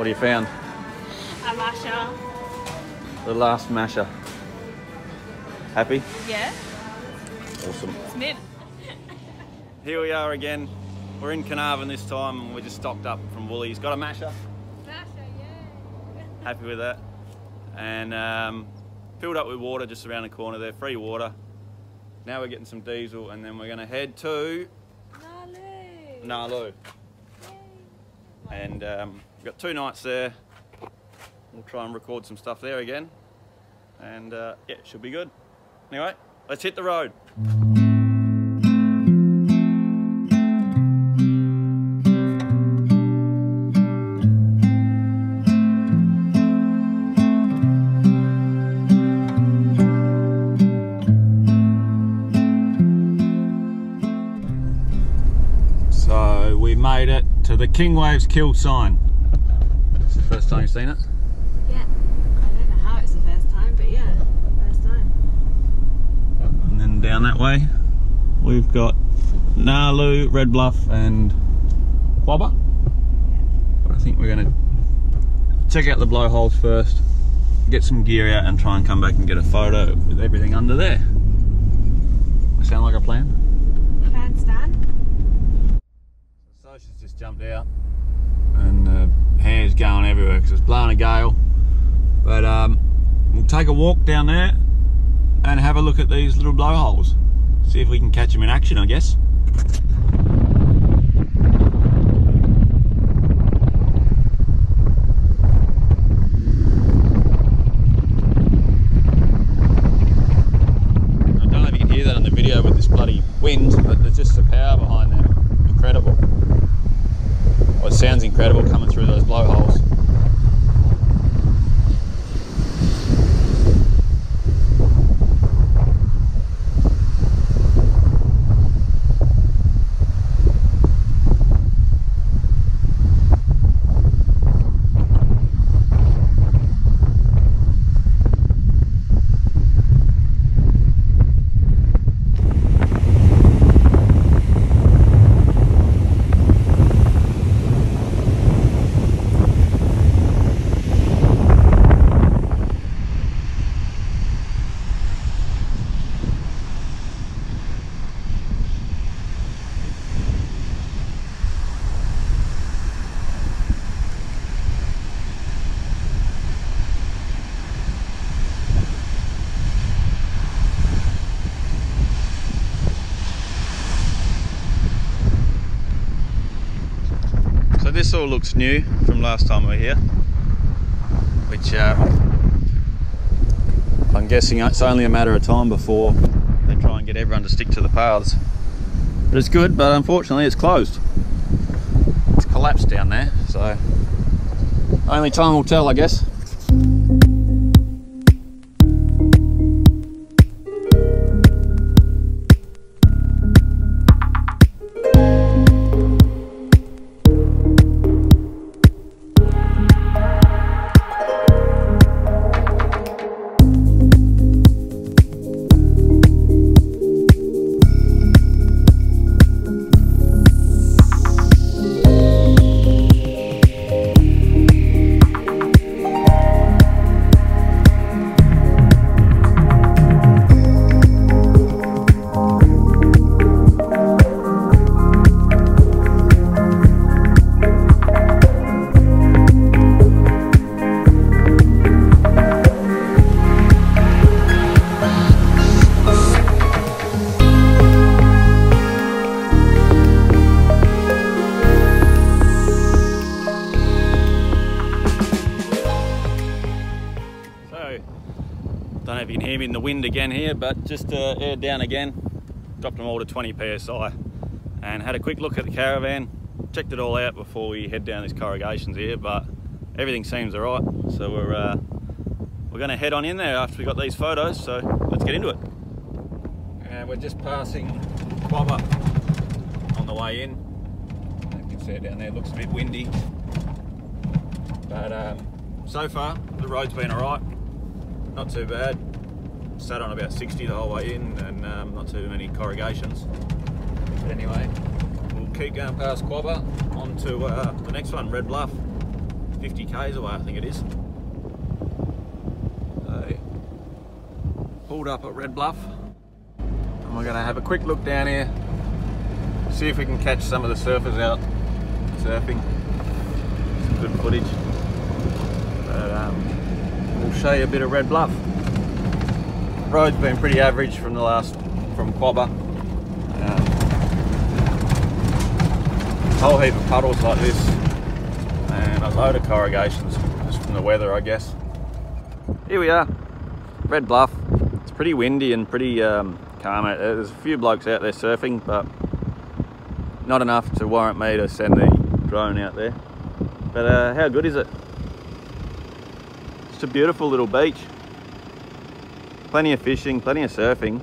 What have you found? A masher. The last masher. Happy? Yeah. Awesome. It's mid. Here we are again. We're in Carnarvon this time and we just stocked up from Woolies. Got a masher. Masher, yeah. Happy with that. And filled up with water just around the corner there, free water. Now we're getting some diesel and then we're gonna head to Nalu. Nalu. Yay. And we've got 2 nights there. We'll try and record some stuff there again. And yeah, it should be good. Anyway, let's hit the road. So we made it to the King Waves kill sign. It's the first time you've seen it? Yeah, I don't know how it's the first time, but yeah, first time. And then down that way, we've got Nalu, Red Bluff and Quobba. Yeah. But I think we're going to check out the blowholes first, get some gear out and try and come back and get a photo with everything under there. Sound like a plan? Plan, Stan. So she's just jumped out and hair's going everywhere because it's blowing a gale, but we'll take a walk down there and have a look at these little blowholes, see if we can catch them in action, I guess. I don't know if you can hear that on the video with this bloody wind, but there's just the power behind there. Incredible. Well, it sounds incredible coming through those blowholes. This all looks new from last time we were here, which I'm guessing it's only a matter of time before they try and get everyone to stick to the paths. But it's good, but unfortunately it's closed. It's collapsed down there, so only time will tell, I guess. In the wind again here, but just aired down again, dropped them all to 20 psi and had a quick look at the caravan, checked it all out before we head down these corrugations here, but everything seems all right, so we're going to head on in there after we got these photos, so let's get into it. And we're just passing Bomber on the way in. You can see it down there, it looks a bit windy, but so far the road's been all right, not too bad. Sat on about 60 the whole way in and not too many corrugations. But anyway, we'll keep going past Quobba on to the next one, Red Bluff. 50 k's away, I think it is. So, pulled up at Red Bluff and we're going to have a quick look down here, see if we can catch some of the surfers out surfing. Some good footage. But, we'll show you a bit of Red Bluff. The road's been pretty average from Quobba. Whole heap of puddles like this and a load of corrugations just from the weather, I guess. Here we are, Red Bluff. It's pretty windy and pretty calm out there. There's a few blokes out there surfing, but not enough to warrant me to send the drone out there. But how good is it? It's a beautiful little beach. Plenty of fishing, plenty of surfing.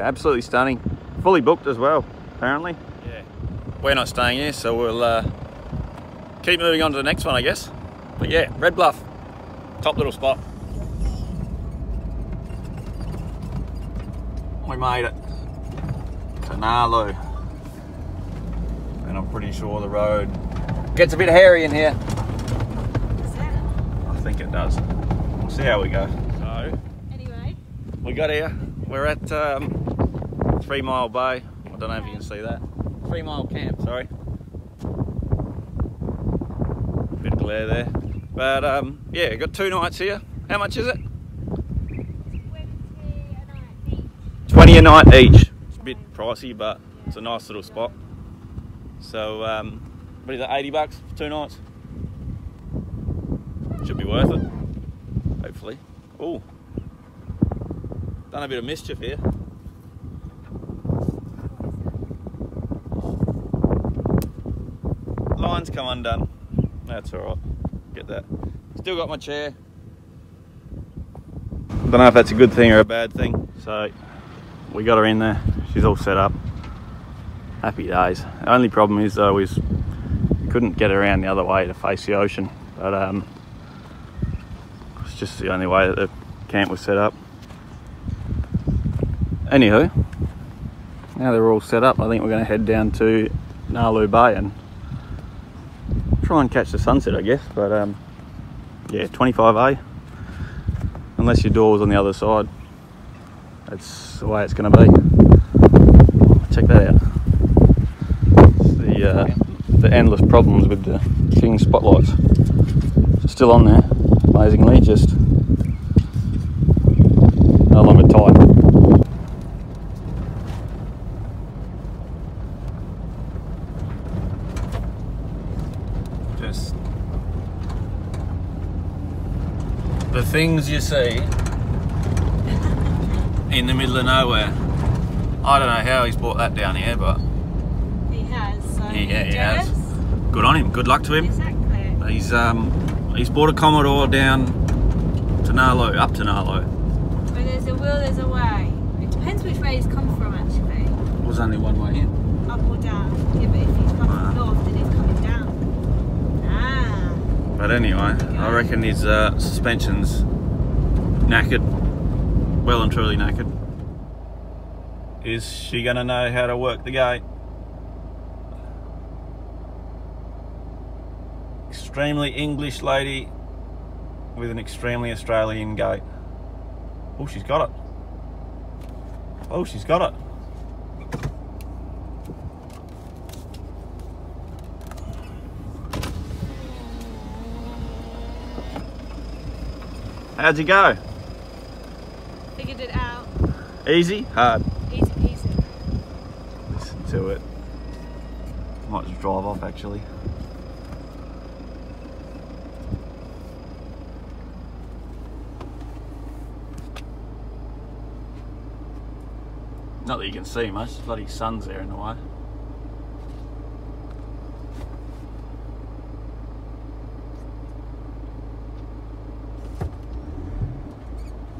Absolutely stunning. Fully booked as well, apparently. Yeah. We're not staying here, so we'll keep moving on to the next one, I guess. But yeah, Red Bluff. Top little spot. We made it to Nalu. And I'm pretty sure the road gets a bit hairy in here. Does that? I think it does. We'll see how we go. So, anyway, we got here. We're at 3 Mile Bay. I don't know if you can see that. 3 Mile Camp, sorry. Bit of glare there. But yeah, got 2 nights here. How much is it? 20 a night each. It's a bit pricey, but it's a nice little spot. So, what is it, 80 bucks for 2 nights? Should be worth it, hopefully. Ooh. Done a bit of mischief here. Line's come undone. That's alright. Get that. Still got my chair. Don't know if that's a good thing or a bad thing. So we got her in there. She's all set up. Happy days. The only problem is though is we couldn't get around the other way to face the ocean. But it's just the only way that the camp was set up. Anywho, now they're all set up, I think we're going to head down to Nalu Bay and try and catch the sunset, I guess. But yeah, 25A, unless your door's on the other side, that's the way it's going to be. Check that out. It's the endless problems with the King spotlights. It's still on there, amazingly, just no longer tight. The things you see in the middle of nowhere. I don't know how he's brought that down here, but he has. So he has. Good on him. Good luck to him. Exactly. He's brought a Commodore down to Nalu, up to Nalu. Where there's a will, there's a way. It depends which way he's come from, actually. Well, there's only one way in. Up or down. Yeah, but if he's come from north, then he's coming down. But anyway, I reckon his suspension's knackered, well and truly knackered. Is she gonna know how to work the gate? Extremely English lady with an extremely Australian gate. Oh, she's got it. Oh, she's got it. How'd you go? Figured it out. Easy? Hard? Easy peasy. Listen to it. Might just drive off actually. Not that you can see much, the bloody sun's there in the way.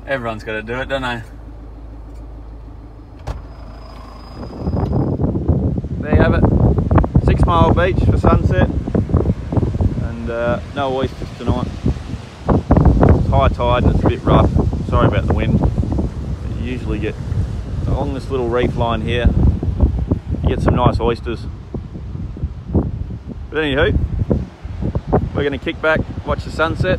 Everyone's got to do it, don't they? There you have it. 6 Mile Beach for sunset. And no oysters tonight. It's high tide and it's a bit rough. Sorry about the wind. But you usually get along this little reef line here. you get some nice oysters. But anywho, we're going to kick back, watch the sunset.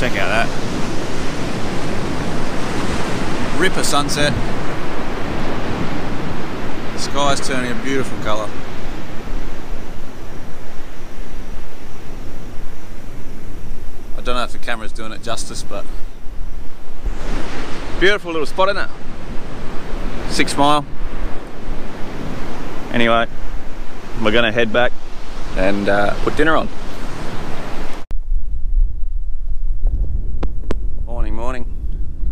Check out that. Ripper sunset. The sky's turning a beautiful colour. I don't know if the camera's doing it justice, but beautiful little spot, isn't it? 6 Mile. Anyway, we're gonna head back and put dinner on.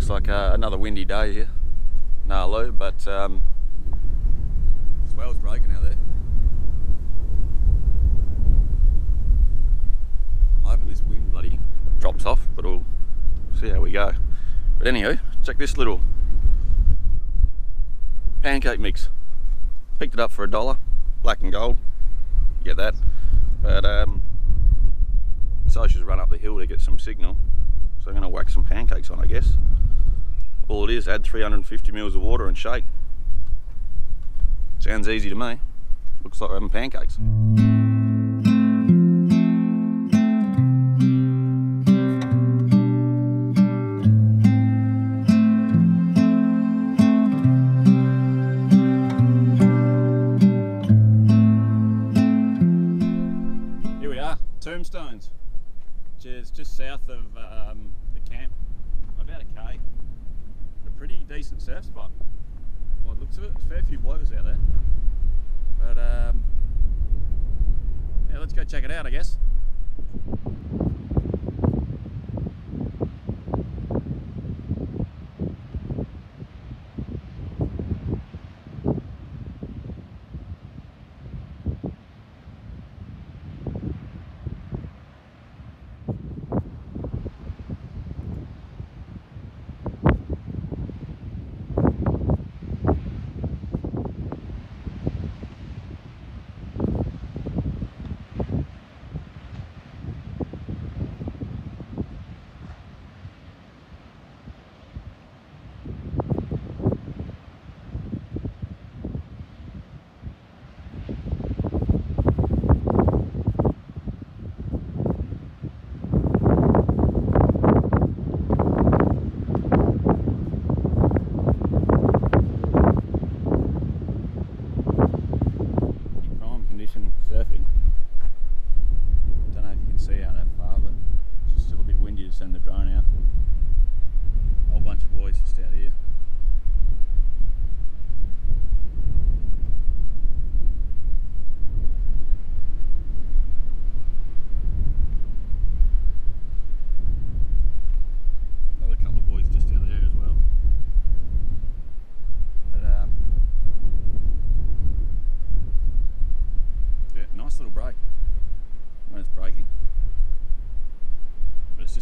Like another windy day here, Nalu, but the swell's breaking out there. I'm hoping this wind bloody drops off, but we'll see how we go. But anywho, check this little pancake mix. Picked it up for $1, black and gold. You get that. But Social's run up the hill to get some signal, so I'm going to whack some pancakes on, I guess. All it is, add 350 mils of water and shake. Sounds easy to me. Looks like we're having pancakes. Here we are, Tombstones, which is just south of the camp, about a K. Pretty decent surf spot by the looks of it. There's a fair few blokes out there, but yeah, let's go check it out, I guess.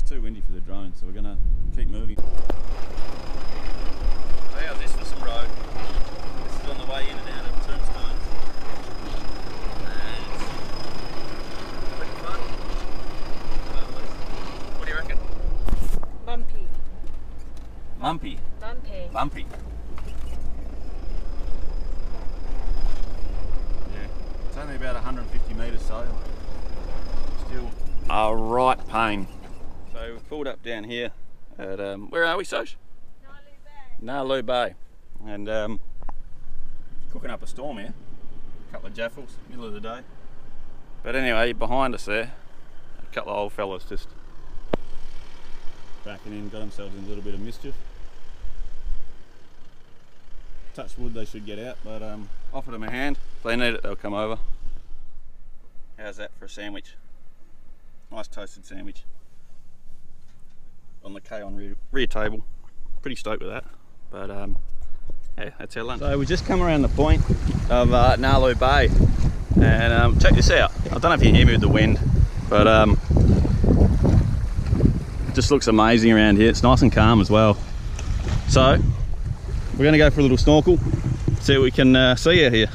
Too windy for the drone, so we're gonna keep moving. So how's this for some road? This is on the way in and out of Tombstones. And it's pretty fun. What do you reckon? Bumpy. Lumpy. Lumpy. Lumpy. Yeah, it's only about 150 metres, so still a right pain. So we've pulled up down here at, where are we, Soch? Gnaraloo Bay. And cooking up a storm here. A couple of jaffles, middle of the day. But anyway, behind us there, a couple of old fellas just backing in, got themselves in a little bit of mischief. Touch wood, they should get out, but offered them a hand. If they need it, they'll come over. How's that for a sandwich? Nice toasted sandwich. On the K on rear table. Pretty stoked with that, but yeah, that's our lunch. So we just come around the point of Nalu Bay, And check this out. I don't know if you can hear me with the wind, but it just looks amazing around here. It's nice and calm as well. So we're going to go for a little snorkel, see what we can see out here.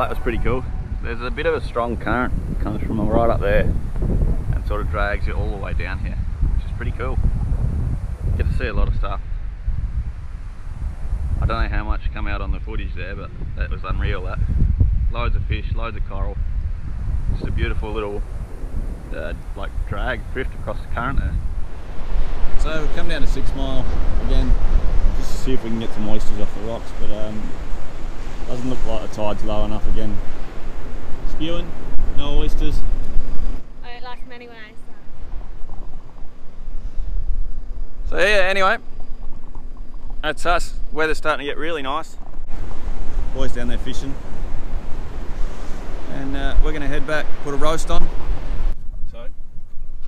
That was pretty cool. There's a bit of a strong current, it comes from right up there and sort of drags it all the way down here, which is pretty cool. Get to see a lot of stuff. I don't know how much come out on the footage there, but that was unreal. That loads of fish, loads of coral. Just a beautiful little like drag drift across the current there. So we've come down to 6 Mile again, just to see if we can get some oysters off the rocks, but doesn't look like the tide's low enough again. Spewing, no oysters. I don't like them anyway. So yeah, anyway, that's us. Weather's starting to get really nice. Boys down there fishing. And we're gonna head back, put a roast on. So,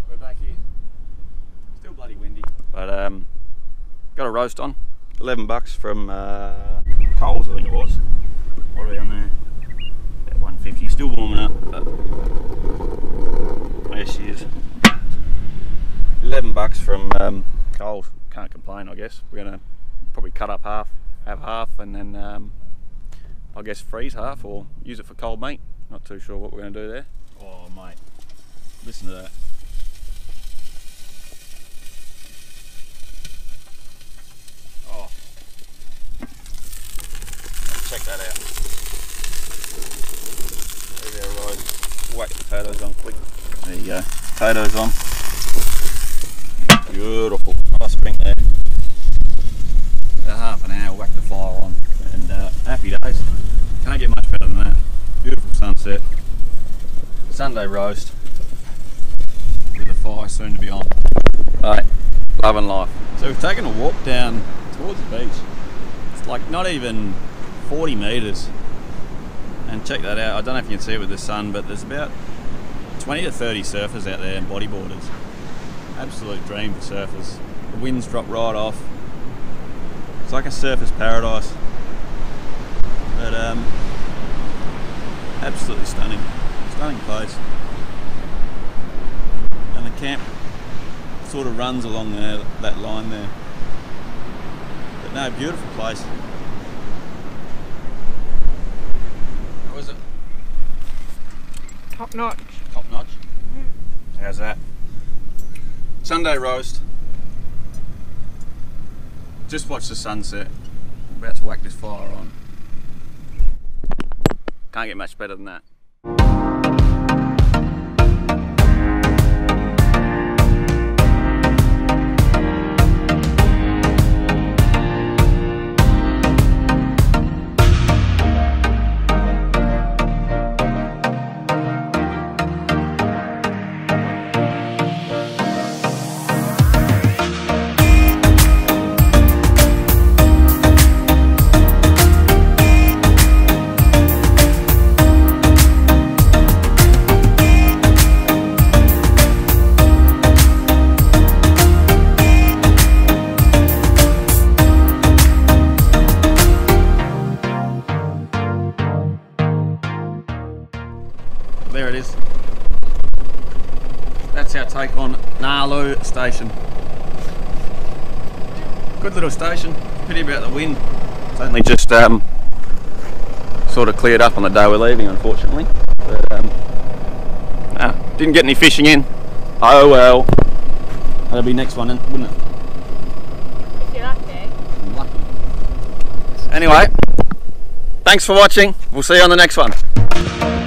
we're back here. Still bloody windy. But got a roast on, 11 bucks from Coles, I think it was. What are we on there? About 150. Still warming up, but there she is. 11 bucks from Coles. Can't complain, I guess. We're gonna probably cut up half, have half, and then I guess freeze half or use it for cold meat. Not too sure what we're gonna do there. Oh mate, listen to that. Oh, check that out. There's our ride. Whack the potatoes on quick. There you go. Potatoes on. Beautiful. drink there. About half an hour, whack the fire on, and happy days. Can't get much better than that. Beautiful sunset. Sunday roast with a fire soon to be on. Right, love and life. So we've taken a walk down towards the beach. It's like not even 40 metres. And check that out. I don't know if you can see it with the sun, but there's about 20 to 30 surfers out there and bodyboarders. Absolute dream for surfers. The winds drop right off. It's like a surfer's paradise. But absolutely stunning. Stunning place. And the camp sort of runs along there, that line there. But no, beautiful place. How is it? Top notch. Top notch? Mm. How's that? Sunday roast. Just watch the sunset. I'm about to whack this fire on. Can't get much better than that. There it is. That's our take on Nalu station. Good little station. Pity about the wind. It's only just sort of cleared up on the day we're leaving, unfortunately. But, didn't get any fishing in. Oh well. That'll be next one, wouldn't it? If you're lucky. I'm lucky. Anyway, thanks for watching. We'll see you on the next one.